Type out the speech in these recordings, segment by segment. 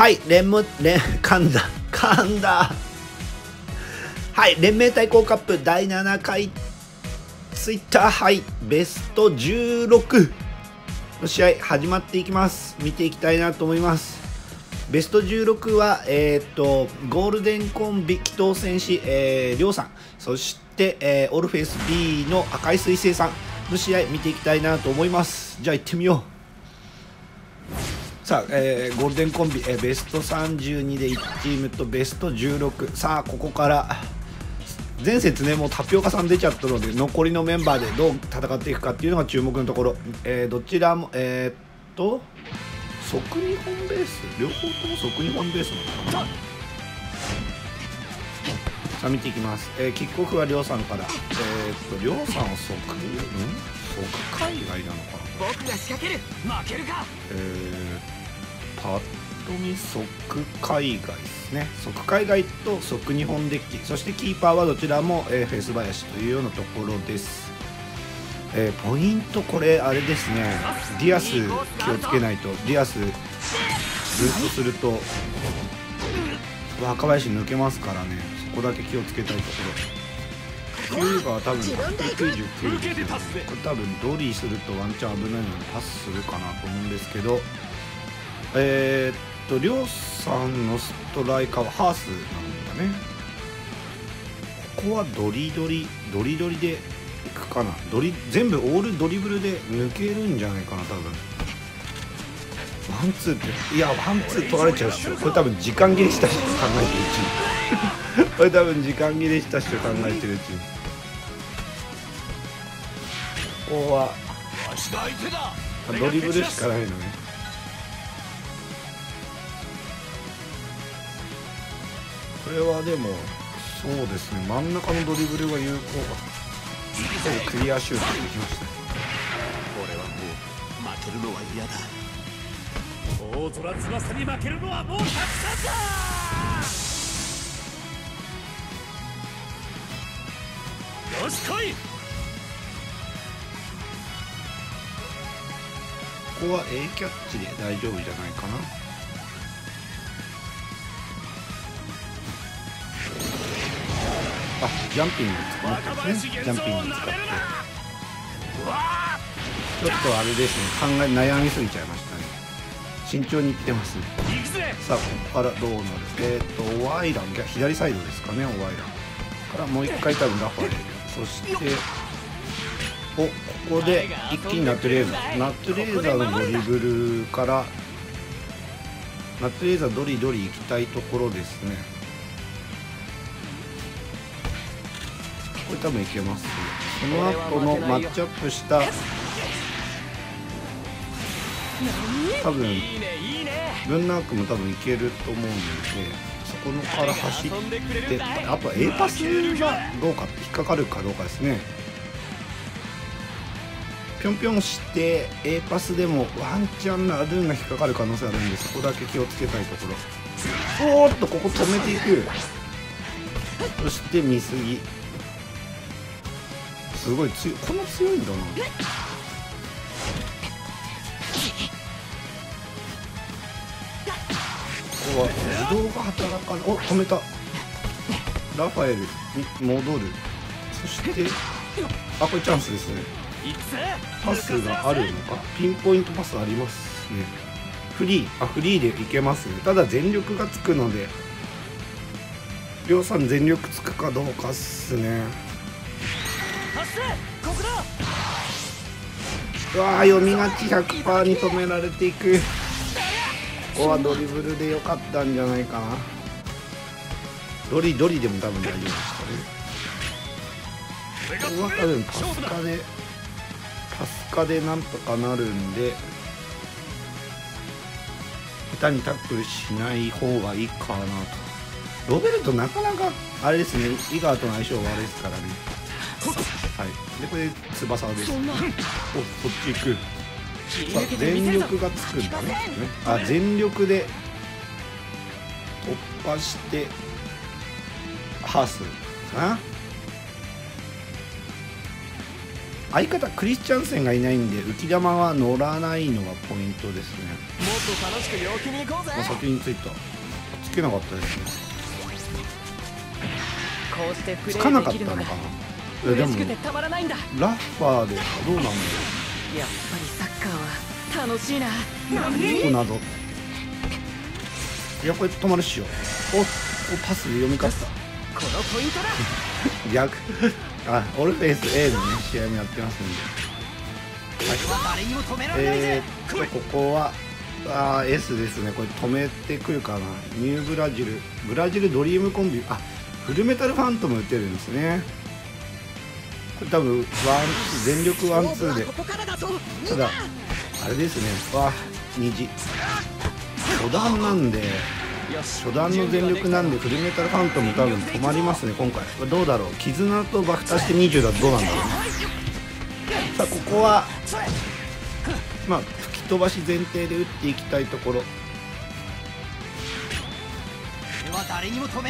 はい、連盟対抗カップ第7回ツイッター杯ベスト16の試合始まっていきます。見ていきたいなと思います。ベスト16は、ゴールデンコンビ鬼頭戦士りょうさん、そして、オルフェイス B の赤い彗星さんの試合見ていきたいなと思います。じゃあ行ってみよう。さあ、ゴールデンコンビ、ベスト32で1チームとベスト16。さあここから前節ね、もうタピオカさん出ちゃったので残りのメンバーでどう戦っていくかっていうのが注目のところ。どちらも即日本ベース、両方とも即日本ベースなのかな。さあ見ていきます。キックオフはりょうさんから。りょうさんは即海外なのかな。僕が仕掛ける、負けるか。パッと見即海外ですね。即海外と即日本デッキ、そしてキーパーはどちらも、フェース林というようなところです。ポイント、これあれですね、ディアス気をつけないと。ディアスずっとすると若林抜けますからね、そこだけ気をつけたいところ。というか多分199ですよね。これ多分ドリーするとワンチャン危ないのでパスするかなと思うんですけど、りょうさんのストライカーはハースなんだね。ここはドリドリでいくかな。全部オールドリブルで抜けるんじゃないかな多分。ワンツーっていやワンツー取られちゃうっしょ。これ多分時間切れしたっしょ、考えてるうちにこれ多分時間切れしたっしょ、考えてるうちに。ここはドリブルしかないのね。これはでもそうですね、真ん中のドリブルが有効か。クリアシュートできましたね。俺はもう負けるのは嫌だ。大空翼に負けるのはもうたくさんだ。よし来い。ここは A キャッチで大丈夫じゃないかな。あ、ジャンピング使ってですね。ジャンピング使ってちょっとあれですね、考え悩みすぎちゃいましたね。慎重にいってますね。さあここからどうなる。ワイラン左サイドですかね。ワイランからもう一回多分ラファエル、そしておここで一気にナットレーザー、のドリブルからナットレーザードリドリ行きたいところですね。これ多分いけます。その後のマッチアップした多分ブンナークも多分いけると思うので、そこのから走って、あとは A パスがどうかって引っかかるかどうかですね。ぴょんぴょんして A パスでもワンチャンなアドゥンが引っかかる可能性あるんで、そこだけ気をつけたいところ。おっとここ止めていく。そして見過ぎ、すごい強い、この強いんだな。ここは自動が働かない。お、止めた。ラファエルに戻る。そしてあ、これチャンスですね。パスがあるのか、ピンポイントパスありますね。フリー、あ、フリーでいけますね。ただ全力がつくので、りょうさん全力つくかどうかっすね。うわー、読みがち 100% に止められていく。ここはドリブルでよかったんじゃないかな。ドリドリでも多分大丈夫でしたね。ここは多分パスカでなんとかなるんで、下手にタックルしない方がいいかなと。ロベルトなかなかあれですね、井川との相性悪いですからね。はい、でこれ翼です。お、こっち行く。さあ全力がつくんだね。あ、全力で突破してハースかな。相方クリスチャンセンがいないんで浮き球は乗らないのがポイントですね。先についた、つけなかったですね。つかなかったのかな。いやでもラッファーでどうなんだろう。やっぱりサッカーは楽しいな。謎。いやこれ止まるっしょ。おパス読み勝った。このポイントだ。逆あ、オルフェイス A のね試合もやってますんで。ここはS ですね。これ止めてくるかな。ニューブラジル、ブラジルドリームコンビ、あフルメタルファントム打てるんですね。これ多分ワン全力ワンツーで、ただあれですね、虹初段なんで、初段の全力なんでフルメタルファントム多分止まりますね今回。どうだろう、絆と爆破して20だとどうなんだろう。さあここはまあ吹き飛ばし前提で打っていきたいところ。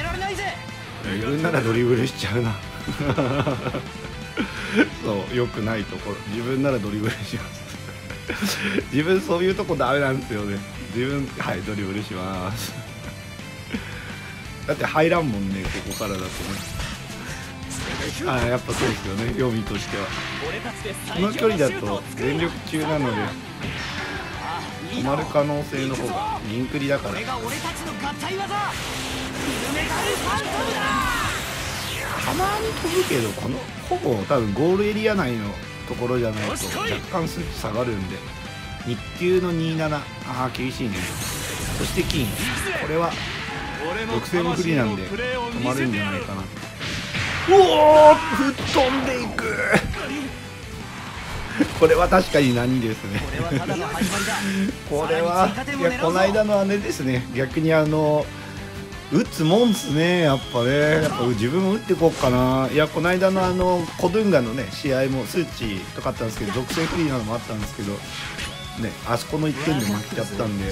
いるならドリブルしちゃうなそう、よくないところ、自分ならドリブルします自分そういうとこダメなんですよね。自分はいドリブルしますだって入らんもんね、ここからだとね。やっぱそうですよね、読みとしてはこの距離だと全力中なので止まる可能性の方が銀繰りだから。たまに飛ぶけど、このほぼ多分ゴールエリア内のところじゃないと若干数値下がるんで、日給の27、厳しいね。そして金、これは独占も不利なんで止まるんじゃないかな。おお吹っ飛んでいくこれは確かに何ですねこれはいやこの間の姉ですね。逆に打つもんすね、やっぱね。やっぱ自分も打ってこっかな。いやこの間のコドゥンガのね試合も数値とかあったんですけど、独占フリーなのもあったんですけどね、あそこの1点で負けちゃったんで、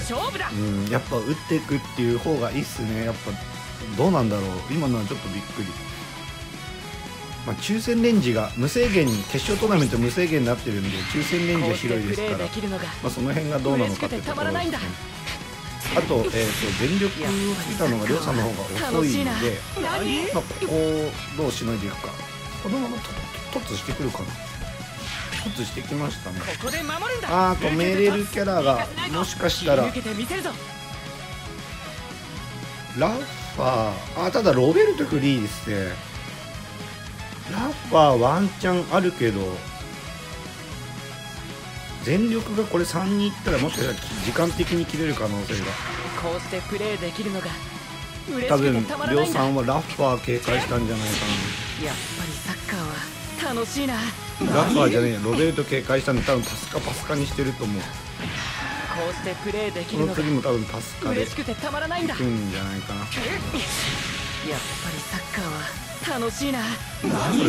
やっぱ打っていくっていう方がいいっすね。やっぱどうなんだろう、今のはちょっとびっくり。抽選レンジが無制限に、決勝トーナメント無制限になってるんで抽選レンジは広いですから、その辺がどうなのかってところですね。あと、全力吹いたのが亮さんの方が遅いので、ここをどうしのいでいくか。このまま突してくるかな。突してきましたね。止めれるキャラがもしかしたらラッファー、ただロベルトフリーですね。ラッファーワンチャンあるけど、全力がこれ3にいったらもしかしたら時間的に切れる可能性が。多分亮さんはラッファー警戒したんじゃないかな。やっぱりサッカーは楽しいな。ラッファーじゃねえ、ロベルト警戒したんで多分パスカパスカにしてると思う。この次も多分パスカでいくんじゃないかな。やっぱりサッカーは楽しいな。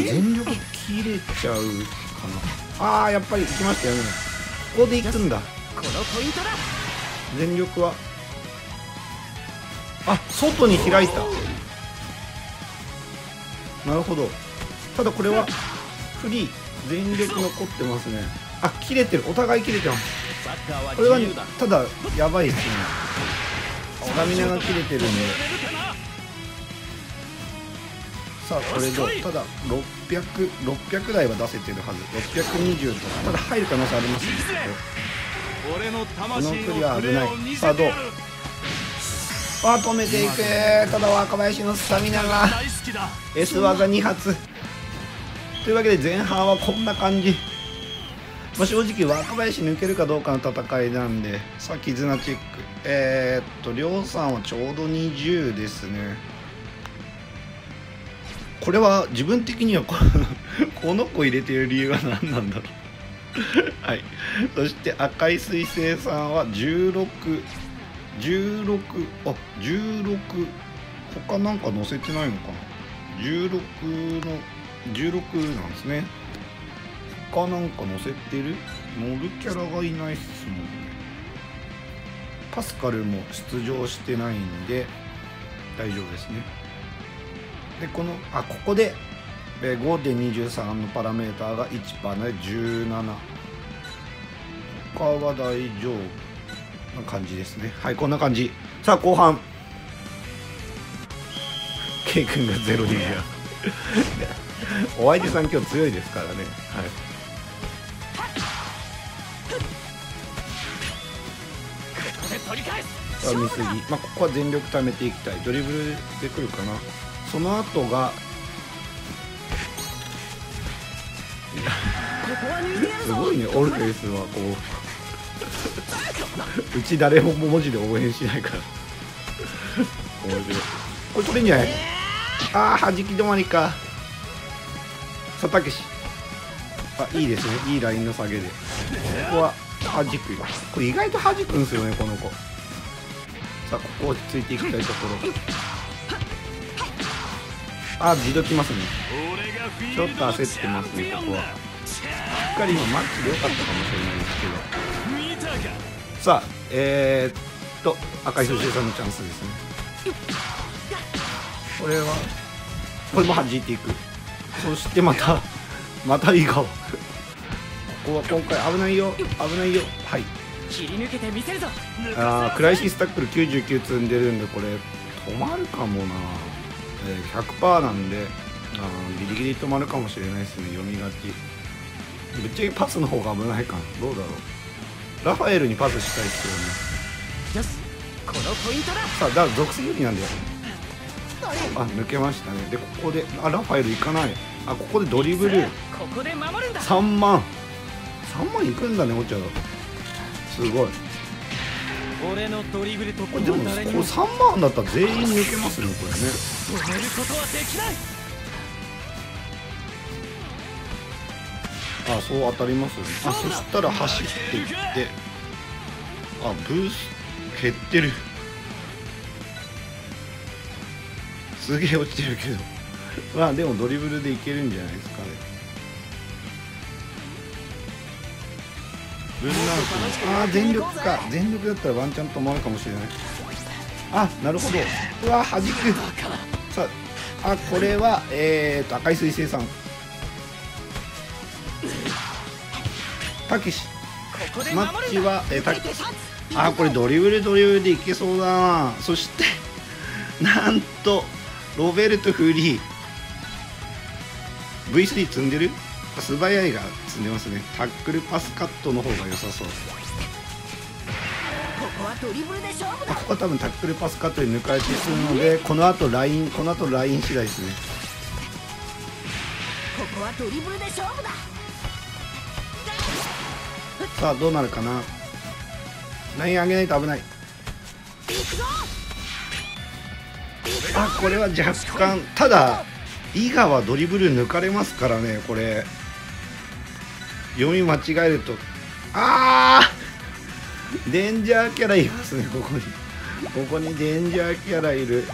全力切れちゃうかな。やっぱり行きましたよね。ここで行くんだ。全力は外に開いた。なるほど。ただこれはフリー、全力残ってますね。切れてる、お互い切れてます。これはただやばいですね、スタミナが切れてるんで。さあこれどう、ただ600台は出せてるはず。620とかただ入る可能性ありますね。この距離は危ない。さあどう、止めていく。ただ若林のスタミナが S 技2発というわけで、前半はこんな感じ。正直若林抜けるかどうかの戦いなんで。さあ絆チェック、亮さんはちょうど20ですね。これは自分的にはこの子入れてる理由は何なんだろうはい、そして赤い彗星さんは16、他なんか載せてないのかな。16なんですね。他なんか載せてる、乗るキャラがいないっすもんね。パスカルも出場してないんで大丈夫ですね。でこのここで5.23 のパラメーターが1パーで17。他は大丈夫な感じですね。はい、こんな感じ。さあ、後半。K 君が0でいいや。お相手さん今日強いですからね。はい。見すぎ、まあ、ここは全力貯めていきたい。ドリブルでくるかな。その後がすごいね、オルフェウスはこううち誰も文字で応援しないから面白い。これ取れんじゃない。ああ、弾き止まりか。さたけし、あ、いいですね、いいラインの下げで。ここは弾くよ。これ意外と弾くんですよね、この子。さあ、ここ落ち着いていきたいところ。あ、自動きますね。ちょっと焦ってますね、ここは。しっかり今マッチで良かったかもしれないですけど。さあ、赤い表示さんのチャンスですね。これはこれも弾いていく。そしてまたいい顔。ここは今回危ないよ、危ないよ。はい、切り抜けてみせるぞ。ああ、クライシスタックル99積んでるんで、これ止まるかもな。100% なんで、ギリギリ止まるかもしれないですね。読みがち。ぶっちゃけパスの方が危ないかな。どうだろう。ラファエルにパスしたいですよね。よし、このポイントだ。さあ、だから属性有利なんだよ。あ、抜けましたね。で、ここであ、ラファエル行かない。あ、ここでドリブル。ここで守るんだ。3万いくんだね、お茶が。すごい。俺のドリブルとこれでも、これ3万だったら全員抜けますね、これね。止めることはできない。あ、そう当たりますよね。あ、そしたら走っていって、あ、ブース減ってる。すげえ落ちてるけどまあでもドリブルでいけるんじゃないですかね。ああ、全力か。全力だったらワンチャン止まるかもしれない。あ、なるほど。うわ、弾く。さあ、これは赤い彗星さん、たけし。マッチはたけし。あ、これドリブルでいけそうだな。そしてなんとロベルトフリー V3 積んでる。素早いが積んでますね。タックルパスカットの方が良さそう。ここは多分タックルパスカットに抜かれてするので、このあとライン次第ですね。さあ、どうなるかな。ライン上げないと危ない。あ、これは若干。ただ伊賀はドリブル抜かれますからね。これ読み間違えると、ああデンジャーキャラいますね。ここにデンジャーキャラいる。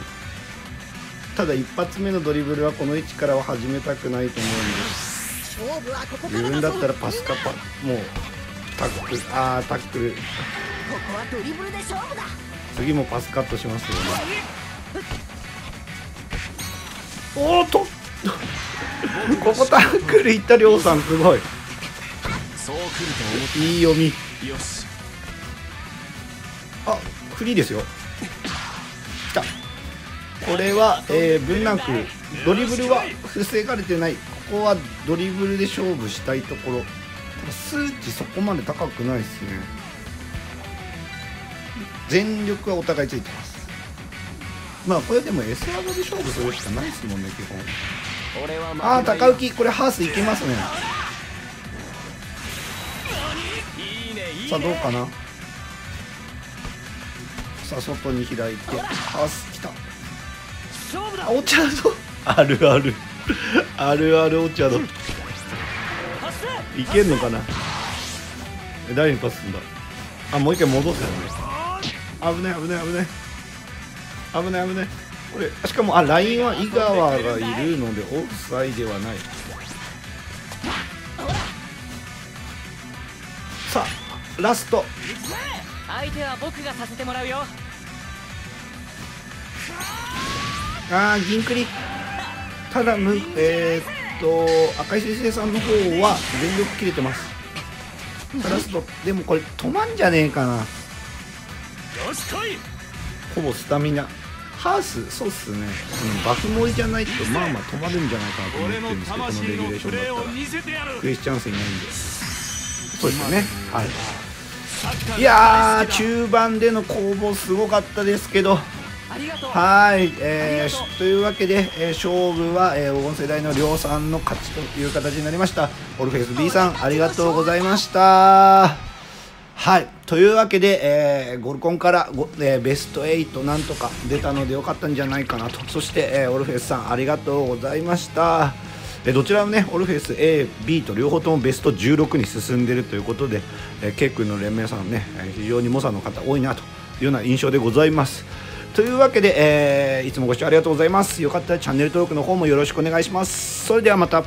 ただ一発目のドリブルはこの位置からは始めたくないと思うんです。自分だったらパスカパもうタックル、ああタックル。次もパスカットしますよね。おーっとここタックルいったりょうさん、すごい。いい読み。あ、フリーですよ。きた。これは分断区。ドリブルは防がれてない。ここはドリブルで勝負したいところ。数値そこまで高くないですね。全力はお互いついてます。まあこれでも S 技で勝負するしかないですもんね、基本。ああ、高浮き。これハースいけますね。さあ、どうかな。さあ、外に開いてハースきた。あ、お茶のあるあるあるある。お茶のいけんのかな。誰にパスすんだ。あ、もう一回戻すよね。危ない危ない危ない、危ない危ない。これしかも、あ、ラインは井川がいるのでオフサイドはない。さあ、ラスト。相手は僕がさせてもらうよ。ああ、銀クリ。ただ赤井先生さんの方は全力切れてます。カラストでもこれ止まんじゃねえかな。ほぼスタミナハース、そうっすね、バフ盛りじゃないとまあまあ止まるんじゃないかなと思ってるんですけど、このレギュレーションだったらクエスチャンスいないんで、そうですよね。はい、いやー中盤での攻防すごかったですけど、はい、というわけで、勝負は、黄金世代の亮さんの勝ちという形になりました。オルフェウス B さんありがとうございました。はい、というわけで、ゴルコンから、ベスト8なんとか出たのでよかったんじゃないかなと。そして、オルフェウスさんありがとうございました。どちらもね、オルフェウス A、B と両方ともベスト16に進んでいるということで、K 君の連盟さんね、非常に猛者の方多いなというような印象でございます。というわけで、いつもご視聴ありがとうございます。よかったらチャンネル登録の方もよろしくお願いします。それではまた。